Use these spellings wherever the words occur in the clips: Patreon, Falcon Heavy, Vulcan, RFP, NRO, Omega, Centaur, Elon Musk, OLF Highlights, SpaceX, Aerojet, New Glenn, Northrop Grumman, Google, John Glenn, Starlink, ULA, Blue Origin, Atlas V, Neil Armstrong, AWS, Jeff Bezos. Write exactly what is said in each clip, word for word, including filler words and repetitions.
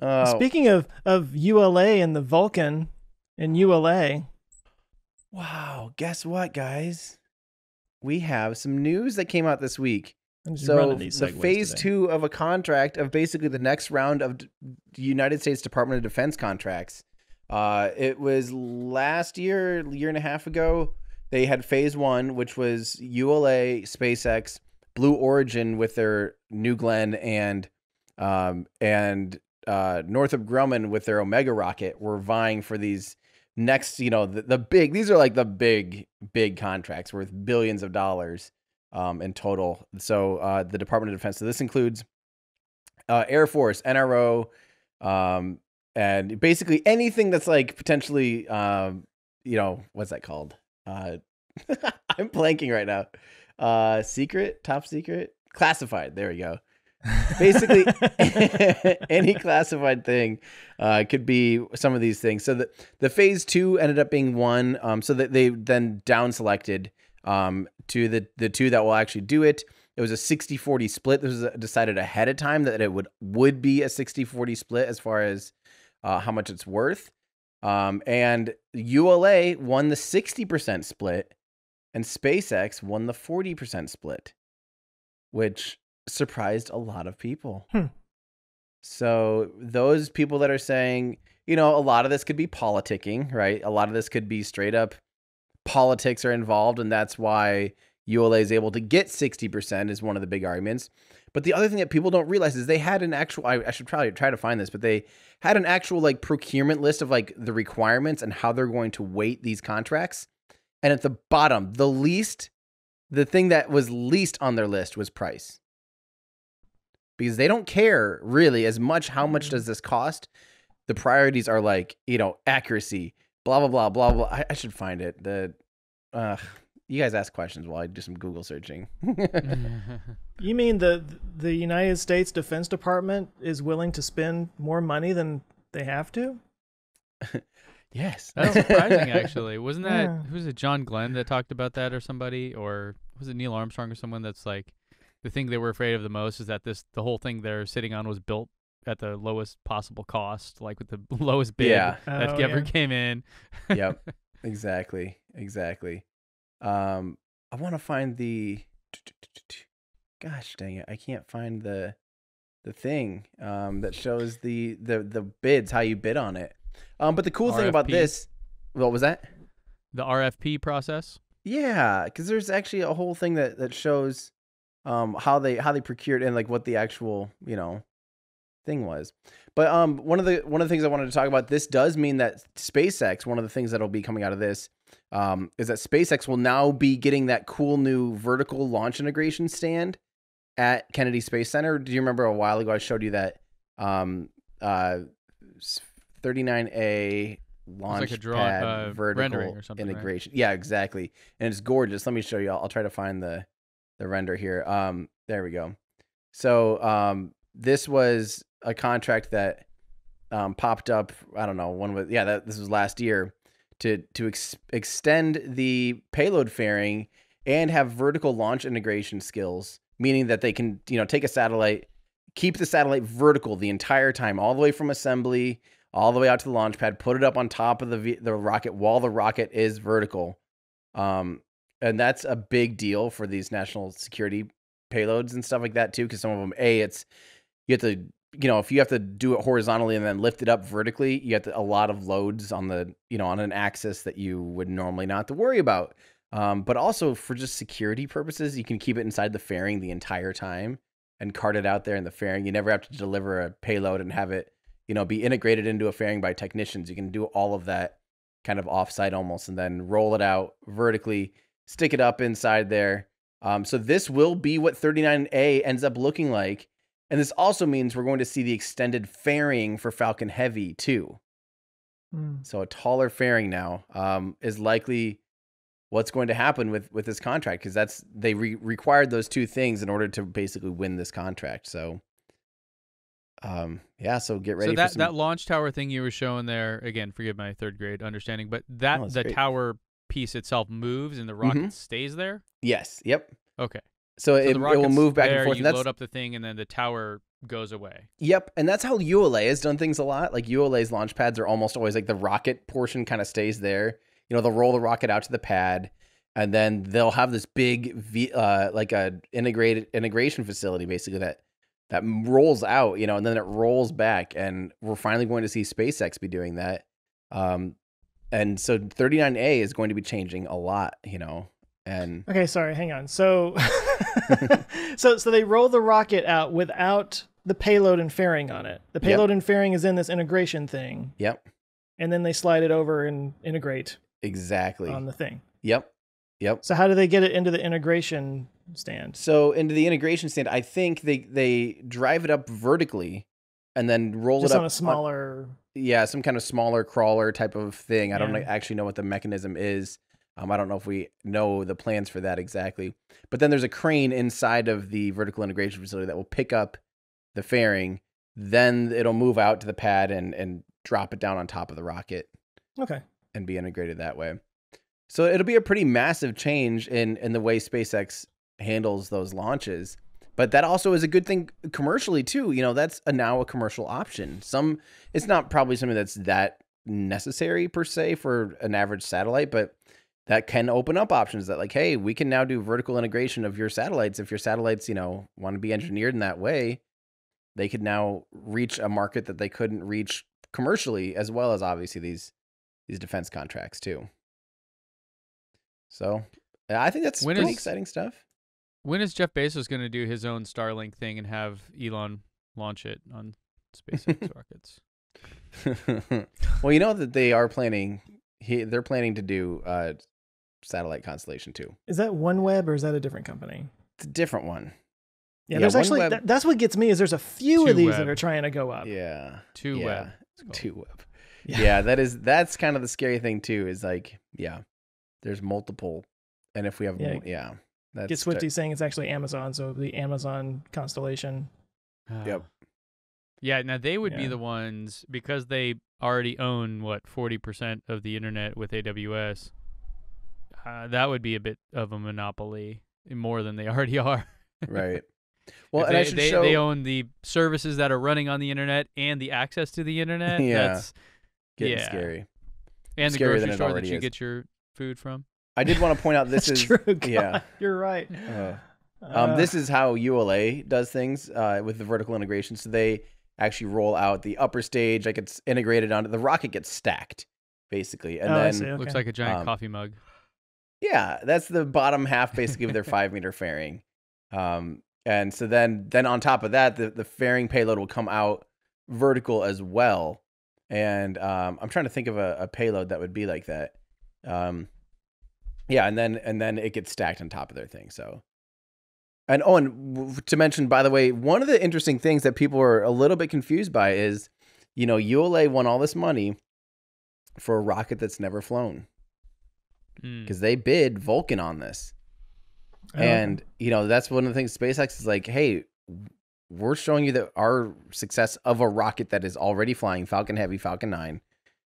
Uh, Speaking of, of U L A and the Vulcan and U L A. Wow. Guess what, guys? We have some news that came out this week. So the phase today. two of a contract of basically the next round of D United States Department of Defense contracts. Uh, it was last year, year and a half ago, they had phase one, which was U L A, SpaceX, Blue Origin with their New Glenn, and um, and uh, Northrop Grumman with their Omega rocket were vying for these next, you know, the, the big, these are like the big, big contracts worth billions of dollars. Um, in total. So uh, the Department of Defense, so this includes uh, Air Force, N R O, um, and basically anything that's like potentially, um, you know, what's that called? Uh, I'm blanking right now. Uh, secret, top secret, classified. There we go. Basically any classified thing uh, could be some of these things. So the, the phase two ended up being one. Um, so that they then down selected um to the the two that will actually do it. It was a sixty forty split. This was decided ahead of time that it would would be a sixty forty split as far as uh how much it's worth. Um and U L A won the sixty percent split and SpaceX won the forty percent split, which surprised a lot of people. Hmm. So those people that are saying, you know, a lot of this could be politicking, right? A lot of this could be straight up politics are involved, and that's why U L A is able to get sixty percent is one of the big arguments. But the other thing that people don't realize is they had an actual, I, I should probably try to find this, but they had an actual like procurement list of like the requirements and how they're going to weight these contracts. And at the bottom, the least, the thing that was least on their list was price. Because they don't care really as much how much does this cost. The priorities are like, you know, accuracy, blah, blah, blah, blah, blah. I, I should find it. The, uh, you guys ask questions while I do some Google searching. You mean the, the United States Defense Department is willing to spend more money than they have to? Yes. That's surprising, actually. Wasn't that, yeah. who's it, John Glenn that talked about that or somebody? Or was it Neil Armstrong or someone that's like, the thing they were afraid of the most is that this the whole thing they're sitting on was built at the lowest possible cost, like with the lowest bid yeah. that oh, ever yeah. came in. Yep, exactly, exactly. Um, I want to find the. Gosh dang it! I can't find the, the thing um, that shows the the the bids, how you bid on it. Um, but the cool R F P. Thing about this, what was that? The R F P process. Yeah, because there's actually a whole thing that that shows, um, how they how they procured and like what the actual you know. thing was. But um one of the one of the things I wanted to talk about, this does mean that SpaceX, one of the things that'll be coming out of this um is that SpaceX will now be getting that cool new vertical launch integration stand at Kennedy Space Center. Do you remember a while ago I showed you that um uh thirty-nine A launch like a draw, pad uh, vertical or integration, right? Yeah, exactly. And it's gorgeous. Let me show you. I'll, I'll try to find the the render here. Um there we go. So um this was a contract that um, popped up. I don't know. One was yeah. That, this was last year to to ex extend the payload fairing and have vertical launch integration skills, meaning that they can you know take a satellite, keep the satellite vertical the entire time, all the way from assembly all the way out to the launch pad, put it up on top of the v the rocket while the rocket is vertical, um, and that's a big deal for these national security payloads and stuff like that too. Because some of them, a it's you have to, you know, if you have to do it horizontally and then lift it up vertically, you have to, a lot of loads on the, you know, on an axis that you would normally not have to worry about. Um, but also for just security purposes, you can keep it inside the fairing the entire time and cart it out there in the fairing. You never have to deliver a payload and have it, you know, be integrated into a fairing by technicians. You can do all of that kind of offsite almost, and then roll it out vertically, stick it up inside there. Um, so this will be what thirty-nine A ends up looking like. And this also means we're going to see the extended fairing for Falcon Heavy too. Mm. So a taller fairing now um, is likely what's going to happen with, with this contract, because that's they re required those two things in order to basically win this contract. So um, yeah, so get ready. So that, for some... that launch tower thing you were showing there, again, forgive my third grade understanding, but that oh, the great. tower piece itself moves and the rocket mm-hmm. stays there? Yes. Yep. Okay. So, so it, it will move back there, and forth. You and that's, load up the thing, and then the tower goes away. Yep. And that's how U L A has done things a lot. Like U L A's launch pads are almost always like the rocket portion kind of stays there. You know, they'll roll the rocket out to the pad, and then they'll have this big, v, uh, like a integrated integration facility, basically, that that rolls out, you know, and then it rolls back. And we're finally going to see SpaceX be doing that. Um, and so thirty-nine A is going to be changing a lot, you know. And okay, sorry, hang on. So, so, so they roll the rocket out without the payload and fairing on it. The payload yep. and fairing is in this integration thing. Yep. And then they slide it over and integrate. Exactly. On the thing. Yep. Yep. So how do they get it into the integration stand? So into the integration stand, I think they they drive it up vertically, and then roll Just it up on a smaller. On, yeah, some kind of smaller crawler type of thing. I yeah. don't actually know what the mechanism is. Um, I don't know if we know the plans for that exactly, but then there's a crane inside of the vertical integration facility that will pick up the fairing. Then it'll move out to the pad and, and drop it down on top of the rocket. Okay. And be integrated that way. So it'll be a pretty massive change in, in the way SpaceX handles those launches. But that also is a good thing commercially too. You know, that's a, now a commercial option. Some, it's not probably something that's that necessary per se for an average satellite, but that can open up options that like, hey, we can now do vertical integration of your satellites. If your satellites, you know, want to be engineered in that way, they could now reach a market that they couldn't reach commercially, as well as obviously these, these defense contracts too. So I think that's when pretty is, exciting stuff. When is Jeff Bezos going to do his own Starlink thing and have Elon launch it on SpaceX rockets? Well, you know that they are planning, he, they're planning to do uh, satellite constellation too. Is that OneWeb or is that a different company? It's a different one. Yeah, yeah, there's one actually, web, that, that's what gets me is there's a few of these web. that are trying to go up. Yeah. Two yeah. web. Two web. Yeah. yeah, that is, that's kind of the scary thing too, is like, yeah. There's multiple, and if we have, yeah, yeah that's get Swifty saying it's actually Amazon, so the Amazon constellation. Uh, yep. Yeah, now they would yeah. be the ones, because they already own what forty percent of the internet with A W S. Uh, that would be a bit of a monopoly, more than they already are. Right. Well, and they, I should they, show... they own the services that are running on the internet and the access to the internet. Yeah, that's getting yeah. scary. And Scarier the grocery store that you is. get your food from. I did want to point out this is true, God, yeah you're right uh, um uh, this is how U L A does things uh with the vertical integration. So they actually roll out the upper stage, like it's integrated onto the rocket, gets stacked basically, and oh, then okay. looks like a giant um, coffee mug. Yeah, that's the bottom half basically of their five meter fairing, um and so then then on top of that the, the fairing payload will come out vertical as well. And um I'm trying to think of a, a payload that would be like that. Um, yeah, and then and then it gets stacked on top of their thing. So, and oh, and to mention, by the way, one of the interesting things that people are a little bit confused by is, you know, U L A won all this money for a rocket that's never flown, because mm. they bid Vulcan on this, oh. and you know that's one of the things SpaceX is like, hey, we're showing you that our success of a rocket that is already flying, Falcon Heavy, Falcon nine.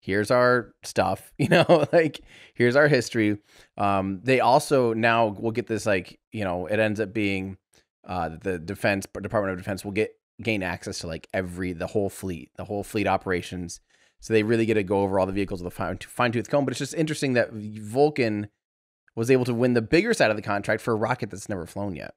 Here's our stuff, you know, like here's our history. Um, they also now will get this, like, you know, it ends up being uh, the defense Department of Defense will get gain access to like every the whole fleet, the whole fleet operations. So they really get to go over all the vehicles with a fine, fine tooth comb. But it's just interesting that Vulcan was able to win the bigger side of the contract for a rocket that's never flown yet.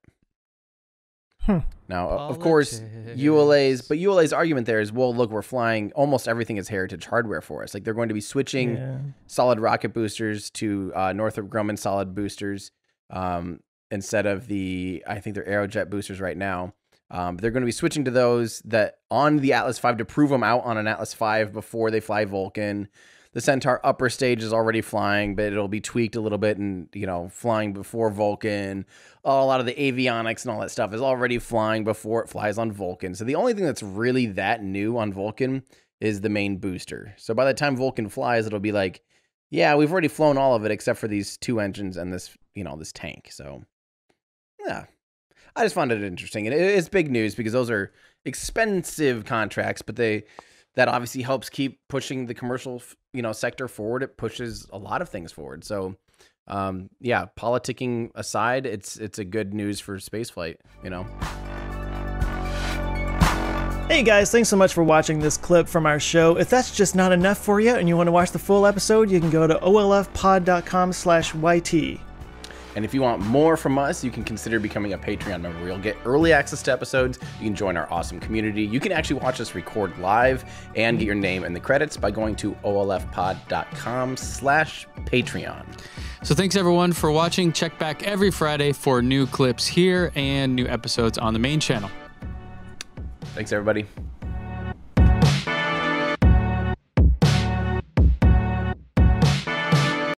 Hmm. Now, Politics. of course, U L A's, but U L A's argument there is, well, look, we're flying, almost everything is heritage hardware for us. Like they're going to be switching yeah. solid rocket boosters to uh, Northrop Grumman solid boosters um, instead of the, I think they're Aerojet boosters right now. Um, they're going to be switching to those that on the Atlas five to prove them out on an Atlas five before they fly Vulcan. The Centaur upper stage is already flying, but it'll be tweaked a little bit and, you know, flying before Vulcan. Oh, a lot of the avionics and all that stuff is already flying before it flies on Vulcan. So the only thing that's really that new on Vulcan is the main booster. So by the time Vulcan flies, it'll be like, yeah, we've already flown all of it except for these two engines and this, you know, this tank. So, yeah, I just found it interesting. And it's big news because those are expensive contracts, but they... that obviously helps keep pushing the commercial, you know, sector forward. It pushes a lot of things forward. So, um, yeah, politicking aside, it's it's a good news for spaceflight, you know. Hey guys, thanks so much for watching this clip from our show. If that's just not enough for you and you want to watch the full episode, you can go to O L F pod dot com slash Y T. And if you want more from us, you can consider becoming a Patreon member. You'll get early access to episodes. You can join our awesome community. You can actually watch us record live and get your name in the credits by going to O L F pod dot com slash Patreon. So thanks everyone for watching. Check back every Friday for new clips here and new episodes on the main channel. Thanks everybody.